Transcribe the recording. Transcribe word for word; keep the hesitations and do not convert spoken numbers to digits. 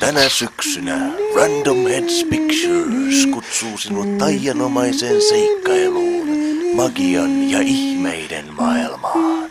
Tänä syksynä Random Heads Pictures kutsuu sinut taianomaiseen seikkailuun, magian ja ihmeiden maailmaan.